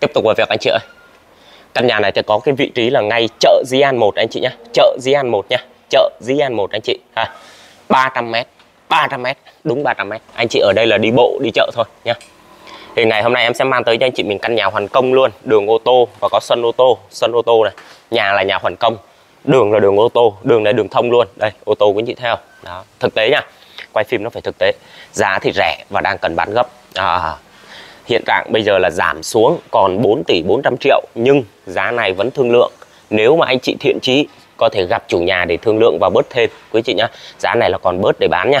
Tiếp tục vào việc anh chị ơi. Căn nhà này thì có cái vị trí là ngay chợ Dĩ An 1 anh chị nhé. Chợ Dĩ An 1 nhé. Chợ Dĩ An 1 anh chị. 300m. 300m. Đúng 300m. Anh chị ở đây là đi bộ, đi chợ thôi nhé. Thì ngày hôm nay em sẽ mang tới cho anh chị mình căn nhà hoàn công luôn. Đường ô tô và có sân ô tô. Sân ô tô này. Nhà là nhà hoàn công. Đường là đường ô tô. Đường này đường thông luôn. Đây, ô tô quý anh chị thấy không? Đó. Thực tế nha. Quay phim nó phải thực tế. Giá thì rẻ và đang cần bán gấp. Hiện trạng bây giờ là giảm xuống còn 4 tỷ 400 triệu, nhưng giá này vẫn thương lượng. Nếu mà anh chị thiện chí có thể gặp chủ nhà để thương lượng và bớt thêm quý chị nhá. Giá này là còn bớt để bán nha.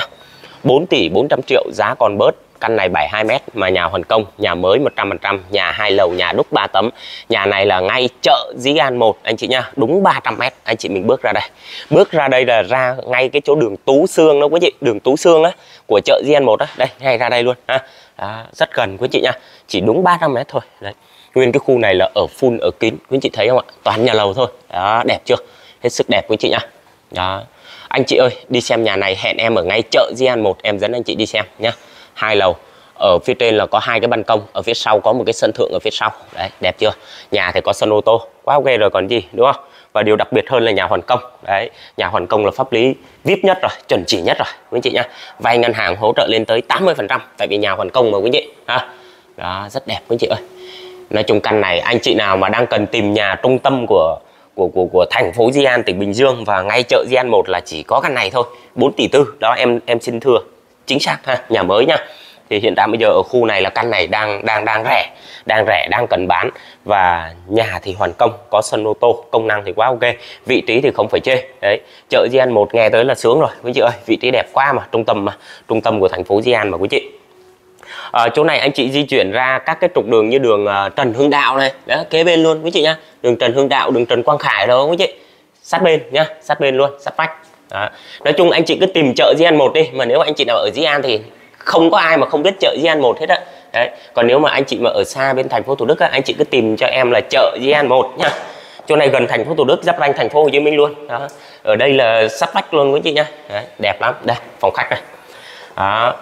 4 tỷ 400 triệu giá còn bớt. Căn này 72m mà nhà hoàn công, nhà mới 100%, nhà 2 lầu, nhà đúc 3 tấm. Nhà này là ngay chợ Dĩ An 1 anh chị nhá, đúng 300m. Anh chị mình bước ra đây. Bước ra đây là ra ngay cái chỗ đường Tú Xương đó quý chị, đường Tú Xương á của chợ Dĩ An 1 á, đây ngay ra đây luôn ha. Đó, rất gần quý chị nhá. Chỉ đúng 300m thôi. Đấy. Nguyên cái khu này là ở full ở kín, quý chị thấy không ạ? Toàn nhà lầu thôi. Đó, đẹp chưa? Hết sức đẹp quý chị nhá. Đó. Anh chị ơi, đi xem nhà này hẹn em ở ngay chợ Dĩ An 1, em dẫn anh chị đi xem nhá. 2 lầu, ở phía trên là có 2 cái ban công, ở phía sau có một cái sân thượng ở phía sau. Đấy, đẹp chưa? Nhà thì có sân ô tô, quá ok rồi còn gì, đúng không? Và điều đặc biệt hơn là nhà hoàn công. Đấy, nhà hoàn công là pháp lý VIP nhất rồi, chuẩn chỉ nhất rồi quý anh chị nhá. Vay ngân hàng hỗ trợ lên tới 80%, tại vì nhà hoàn công mà quý anh chị ha. Đó, rất đẹp quý anh chị ơi. Nói chung căn này anh chị nào mà đang cần tìm nhà trung tâm của thành phố Dĩ An, tỉnh Bình Dương và ngay chợ Dĩ An 1 là chỉ có căn này thôi. 4 tỷ 4 đó, em xin thưa chính xác ha, nhà mới nha. Thì hiện tại bây giờ ở khu này là căn này đang rẻ, đang cần bán, và nhà thì hoàn công, có sân ô tô, công năng thì quá ok, vị trí thì không phải chê. Đấy, chợ Dĩ An 1 nghe tới là sướng rồi quý chị ơi, vị trí đẹp quá mà, trung tâm của thành phố Dĩ An mà quý chị. Chỗ này anh chị di chuyển ra các cái trục đường như đường Trần Hưng Đạo này, đó, kế bên luôn quý chị nhá. Đường Trần Hưng Đạo, đường Trần Quang Khải đó quý chị. Sát bên nhá, sát bên luôn, sát vách. Đó. Nói chung anh chị cứ tìm chợ Dĩ An 1 đi, mà nếu mà anh chị nào ở Dĩ An thì không có ai mà không biết chợ Dĩ An 1 hết á. Đấy, còn nếu mà anh chị mà ở xa bên thành phố Thủ Đức á, anh chị cứ tìm cho em là chợ Dĩ An 1 nhá. Chỗ này gần thành phố Thủ Đức, giáp ranh thành phố Hồ Chí Minh luôn. Đó. Ở đây là sát vách luôn quý chị nhá. Đấy, đẹp lắm. Đây, phòng khách này. Đó.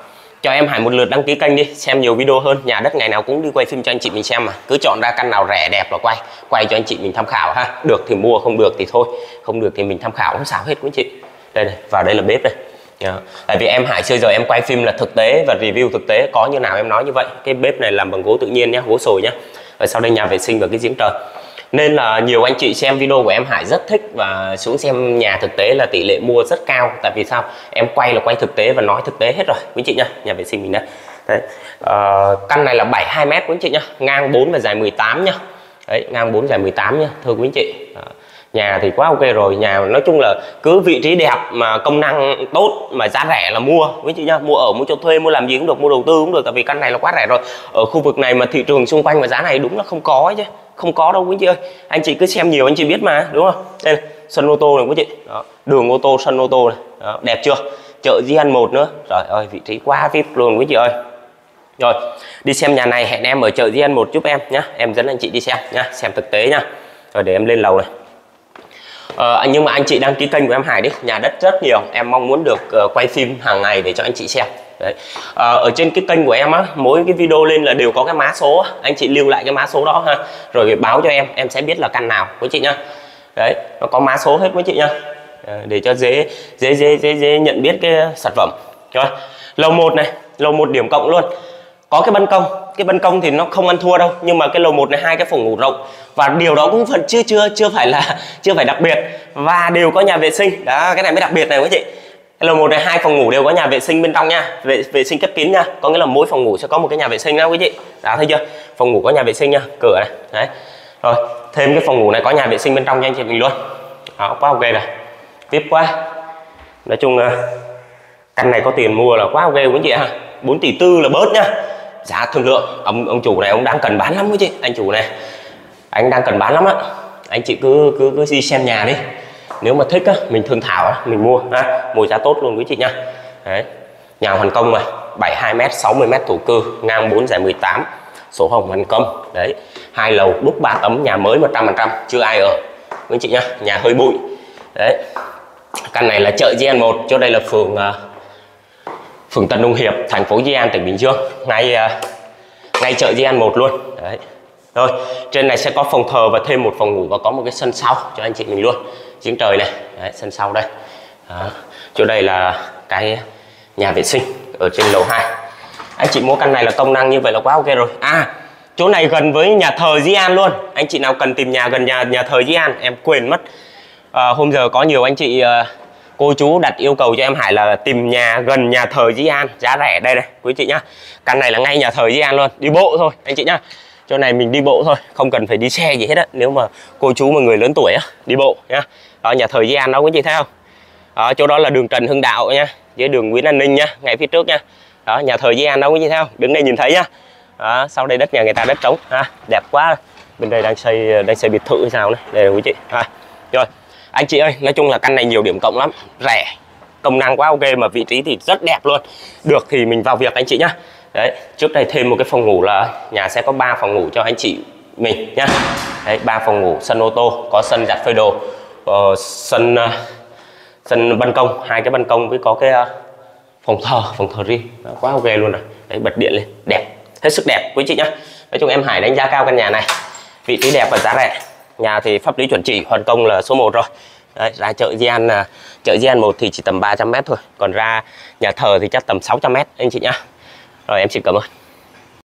Cho em hãy một lượt đăng ký kênh đi, xem nhiều video hơn. Nhà đất ngày nào cũng đi quay phim cho anh chị mình xem mà. Cứ chọn ra căn nào rẻ đẹp là quay cho anh chị mình tham khảo ha. Được thì mua, không được thì thôi. Không được thì mình tham khảo, không sao hết quý chị. Đây này, vào đây là bếp đây. Tại vì em Hải xưa giờ em quay phim là thực tế và review thực tế, có như nào em nói như vậy. Cái bếp này làm bằng gỗ tự nhiên nhé, gỗ sồi nhé. Và sau đây nhà vệ sinh và cái giếng trời. Nên là nhiều anh chị xem video của em Hải rất thích và xuống xem nhà thực tế là tỷ lệ mua rất cao. Tại vì sao? Em quay là quay thực tế và nói thực tế hết rồi quý chị nhá. Nhà vệ sinh mình đây. Đấy. Căn này là 72m quý chị nhá, ngang 4 và dài 18 nhá. Đấy, ngang 4 dài 18 nhá, thưa quý chị. Đó. Nhà thì quá ok rồi, nhà nói chung là cứ vị trí đẹp mà công năng tốt mà giá rẻ là mua quý chị nhá. Mua ở, mua cho thuê, mua làm gì cũng được, mua đầu tư cũng được, tại vì căn này là quá rẻ rồi. Ở khu vực này mà thị trường xung quanh mà giá này đúng là không có ấy chứ. Không có đâu quý chị ơi. Anh chị cứ xem nhiều anh chị biết mà, đúng không? Đây này, sân ô tô này quý chị. Đó, đường ô tô, sân ô tô này. Đó, đẹp chưa? Chợ Dĩ An 1 nữa. Trời ơi, vị trí quá VIP luôn quý chị ơi. Rồi, đi xem nhà này hẹn em ở chợ Dĩ An 1 giúp em nhá. Em dẫn anh chị đi xem nhá, xem thực tế nhá. Rồi để em lên lầu này. Nhưng mà anh chị đăng ký kênh của em Hải đi, nhà đất rất nhiều, em mong muốn được quay phim hàng ngày để cho anh chị xem. Đấy. Ở trên cái kênh của em á, mỗi cái video lên là đều có cái mã số, anh chị lưu lại cái mã số đó ha, rồi báo cho em sẽ biết là căn nào quý chị nhá. Đấy, nó có mã số hết quý chị nhá, để cho dễ nhận biết cái sản phẩm. Rồi, lầu 1 này, lầu 1 điểm cộng luôn, có cái ban công. Cái ban công thì nó không ăn thua đâu, nhưng mà cái lầu 1 này 2 cái phòng ngủ rộng, và điều đó cũng vẫn chưa phải đặc biệt, và đều có nhà vệ sinh. Đó, cái này mới đặc biệt này quý chị. Lầu 1 này 2 phòng ngủ đều có nhà vệ sinh bên trong nha, vệ sinh khép kín nha, có nghĩa là mỗi phòng ngủ sẽ có một cái nhà vệ sinh nha quý chị. Đó, thấy chưa? Phòng ngủ có nhà vệ sinh nha, cửa này. Đấy. Rồi, thêm cái phòng ngủ này có nhà vệ sinh bên trong nha anh chị mình luôn. Đó, quá ok này. Tiếp quá. Nói chung là căn này có tiền mua là quá ok quý chị ha. 4 tỷ 4 là bớt nhá. Giá thương lượng, ông chủ này ông đang cần bán lắm quý chị. Anh chủ này, anh đang cần bán lắm á. Anh chị cứ đi xem nhà đi. Nếu mà thích á, mình thương thảo á, mình mua ha, mua giá tốt luôn quý chị nha. Đấy. Nhà hoàn công này, 72m, 60m thổ cư, ngang 4 dài 18, sổ hồng hoàn công. Đấy, 2 lầu đúc 3 tấm, nhà mới 100%, chưa ai ở quý chị nhá, nhà hơi bụi. Đấy. Căn này là chợ Dĩ An 1, chỗ đây là phường Tân Đông Hiệp, thành phố Dĩ An, tỉnh Bình Dương, ngay chợ Dĩ An 1 luôn. Đấy. Rồi, trên này sẽ có phòng thờ và thêm một phòng ngủ và có một cái sân sau cho anh chị mình luôn. Giếng trời này, đấy, sân sau đây. Đó. Chỗ đây là cái nhà vệ sinh ở trên lầu 2. Anh chị mua căn này là công năng như vậy là quá ok rồi. À, chỗ này gần với nhà thờ Dĩ An luôn. Anh chị nào cần tìm nhà gần nhà thờ Dĩ An, em quên mất. Hôm giờ có nhiều anh chị cô chú đặt yêu cầu cho em Hải là tìm nhà gần nhà thờ Dĩ An, giá rẻ. Đây này quý chị nhá, căn này là ngay nhà thờ Dĩ An luôn, đi bộ thôi anh chị nhá. Chỗ này mình đi bộ thôi, không cần phải đi xe gì hết á, nếu mà cô chú mà người lớn tuổi á, đi bộ nhá. Đó, nhà thờ Dĩ An đó quý chị thấy không? Đó, chỗ đó là đường Trần Hưng Đạo nhá, với đường Nguyễn An Ninh nhá, ngay phía trước nhá. Đó, nhà thờ Dĩ An đó quý chị thấy không? Đứng đây nhìn thấy nhá. Đó, sau đây đất nhà người ta đất trống ha, đẹp quá. Bên đây đang xây biệt thự hay sao này. Đây là quý chị. Ha. Rồi. Anh chị ơi, nói chung là căn này nhiều điểm cộng lắm, rẻ, công năng quá ok mà vị trí thì rất đẹp luôn. Được thì mình vào việc anh chị nhá. Đấy, trước đây thêm một cái phòng ngủ là nhà sẽ có 3 phòng ngủ cho anh chị mình nhá. Đấy, 3 phòng ngủ, sân ô tô, có sân giặt phơi đồ, sân ban công, 2 cái ban công với có cái phòng thờ riêng. Đó, quá ok luôn rồi. Đấy, bật điện lên, đẹp, hết sức đẹp quý chị nhá. Nói chung em Hải đánh giá cao căn nhà này. Vị trí đẹp và giá rẻ. Nhà thì pháp lý chuẩn chỉ, hoàn công là số 1 rồi. Đấy, ra chợ Dĩ An, chợ Dĩ An 1 thì chỉ tầm 300 m thôi, còn ra nhà thờ thì chắc tầm 600 m anh chị nhá. Rồi, em xin cảm ơn.